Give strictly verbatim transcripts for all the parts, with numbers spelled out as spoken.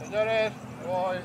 Señores, voy. Gracias.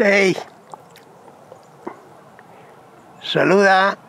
Hey. Saluda.